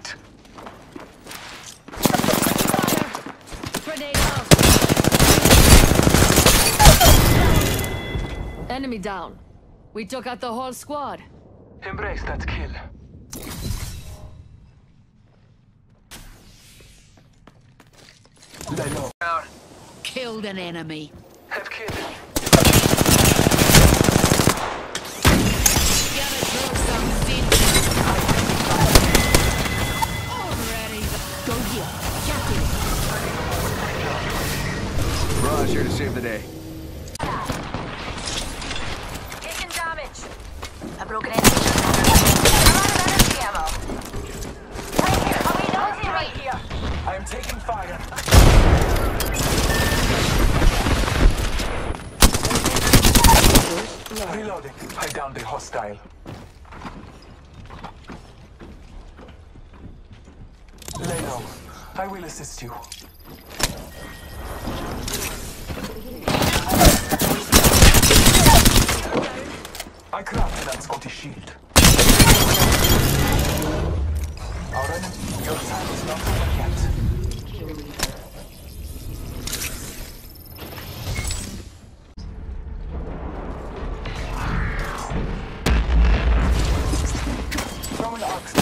right. Grenade out. Enemy down. We took out the whole squad. Embrace that kill. They know. Killed an enemy. Have killed. Roz here to save the day. Taking damage. A broken engine. I'm out of energy ammo. Right here. Are we not here? Right here. I am taking fire. Reloading. I downed the hostile. Lay low. I will assist you. I crafted that Scottish shield. Our enemy, your time is not over yet. Throw an axe.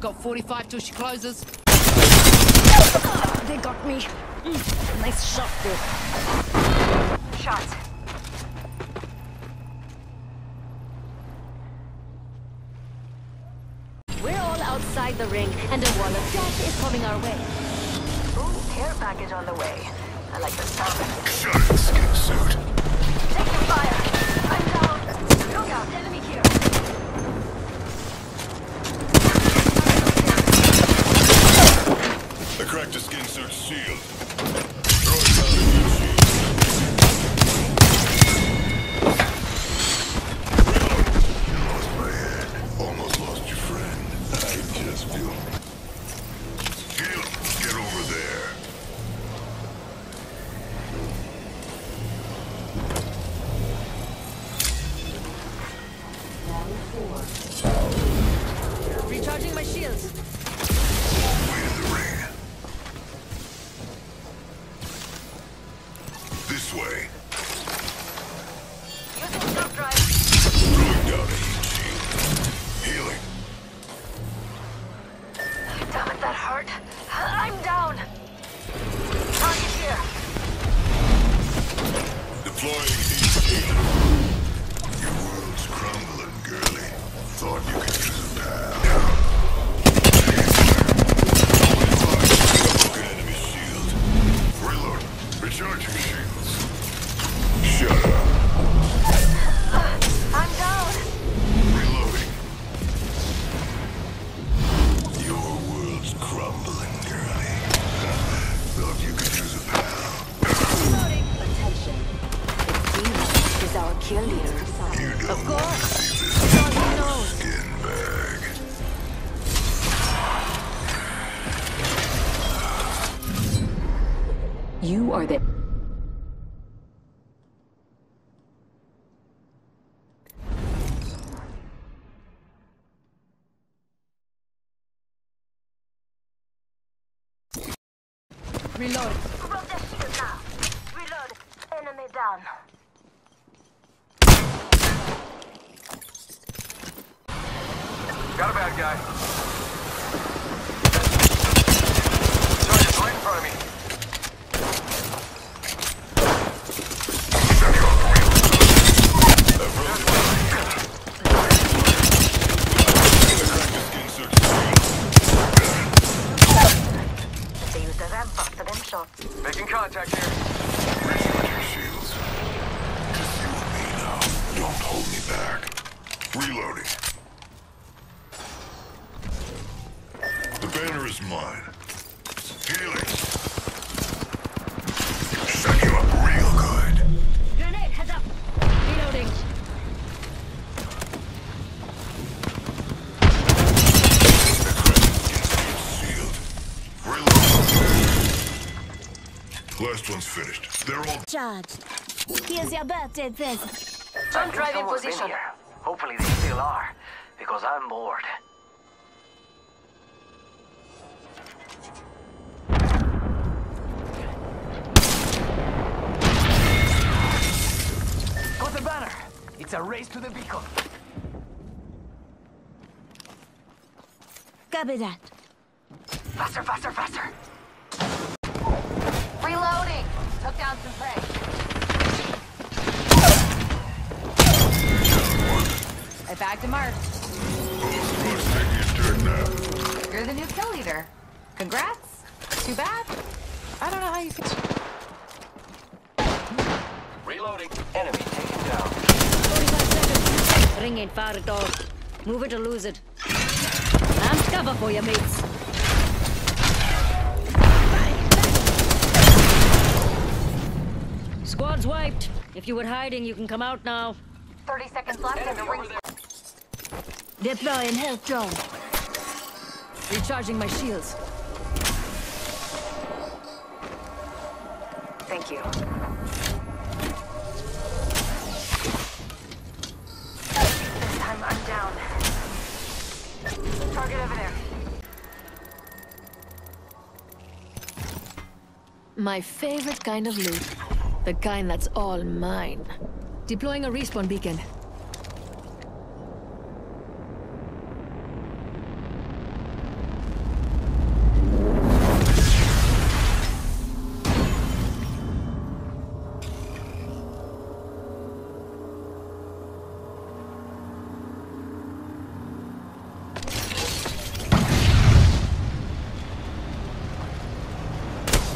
Got 45 till she closes. Oh, they got me. Nice shot, dude. Shot. We're all outside the ring, and a wall of death is coming our way. Ooh, care package on the way. I like the sound. Sure, escape suit. Taking fire. I'm down. Look out, enemy here. I cracked the skin suit shield. Throw it down in your shield. Reload. You lost my head. Almost lost your friend. I just feel. Gil, get over there. Round 4. Recharging my shields. Way. Using jump drive. Throwing down a heat shield. Healing. Damn it, that hurt. I'm down. Target here. Deploying heat shield. Your world's crumbling, girlie. Thought you could use a pal. Broken enemy shield. Reload. Recharging shield. Shut up. I'm down. Reloading. Your world's crumbling, girlie. Thought you could use a pal. Reloading. Attention. This is our kill leader. You don't of course. Want to see this no. Skin bag. You are the... Reload. Broke the shield now. Reload. Enemy down. Got a bad guy. Charges right in front of me. Making contact here. Recharging shields. Just you and me now. Don't hold me back. Reloading. The banner is mine. Healing. Set you up real good. Grenade, heads up. First one's finished. They're all charged. Here's your birthday present. I'm driving position. Hopefully they still are, because I'm bored. Got the banner. It's a race to the beacon. Copy that. Faster, faster, faster. Reloading. Took down some prey. I bagged a mark. You're the new kill leader. Congrats. Too bad. I don't know how you can. Reloading. Enemy taken down. 45 seconds. Ring ain't far at all. Move it or lose it. I'm cover for you, mates. Squad's wiped. If you were hiding, you can come out now. 30 seconds left and the ring. Deploying health drone. Recharging my shields. Thank you. This time I'm down. Target over there. My favorite kind of loot. The kind that's all mine. Deploying a respawn beacon.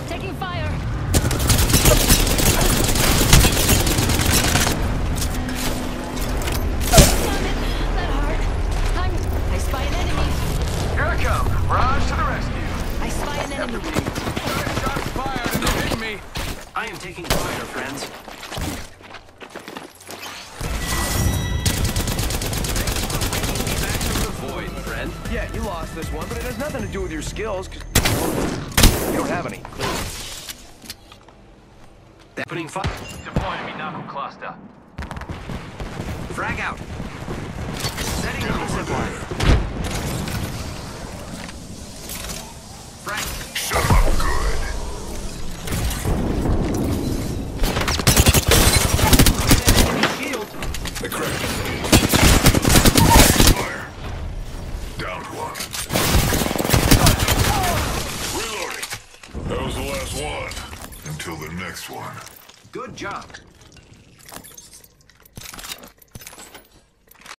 Taking fire! Taking fire, friends. Back from the void, friend. Yeah, you lost this one, but it has nothing to do with your skills, because you don't have any. They're putting fire. Deploying me knuckle cluster. Frag out. Setting up the zip line. Frag. Shut up, good. Fire. Downed one. Reloading. That was the last one. Until the next one. Good job.